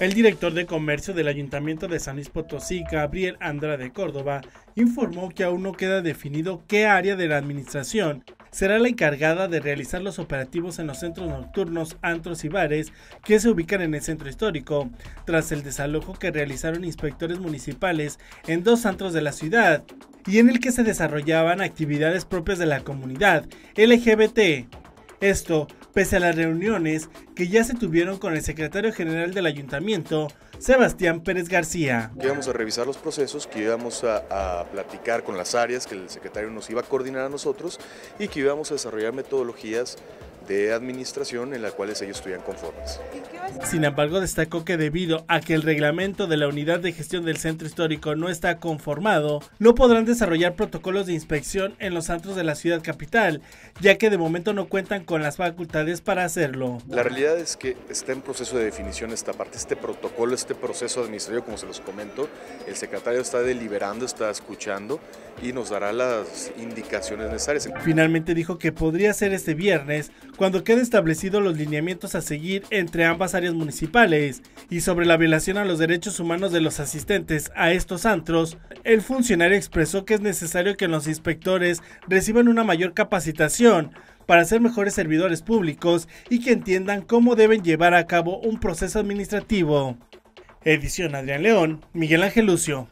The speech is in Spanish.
El director de comercio del Ayuntamiento de San Luis Potosí, Gabriel Andrade Córdova, informó que aún no queda definido qué área de la administración será la encargada de realizar los operativos en los centros nocturnos, antros y bares que se ubican en el Centro Histórico, tras el desalojo que realizaron inspectores municipales en dos antros de la ciudad y en el que se desarrollaban actividades propias de la comunidad LGBT. Esto, pese a las reuniones que ya se tuvieron con el secretario general del ayuntamiento, Sebastián Pérez García. Que íbamos a revisar los procesos, que íbamos a platicar con las áreas, que el secretario nos iba a coordinar a nosotros y que íbamos a desarrollar metodologías de administración en las cuales ellos estuvieran conformes. Sin embargo, destacó que debido a que el reglamento de la unidad de gestión del Centro Histórico no está conformado, no podrán desarrollar protocolos de inspección en los antros de la ciudad capital, ya que de momento no cuentan con las facultades para hacerlo. La realidad es que está en proceso de definición esta parte, este protocolo, este proceso administrativo, como se los comento, el secretario está deliberando, está escuchando y nos dará las indicaciones necesarias. Finalmente dijo que podría ser este viernes, cuando queden establecidos los lineamientos a seguir entre ambas áreas municipales. Y sobre la violación a los derechos humanos de los asistentes a estos antros, el funcionario expresó que es necesario que los inspectores reciban una mayor capacitación para ser mejores servidores públicos y que entiendan cómo deben llevar a cabo un proceso administrativo. Edición Adrián León, Miguel Ángel Lucio.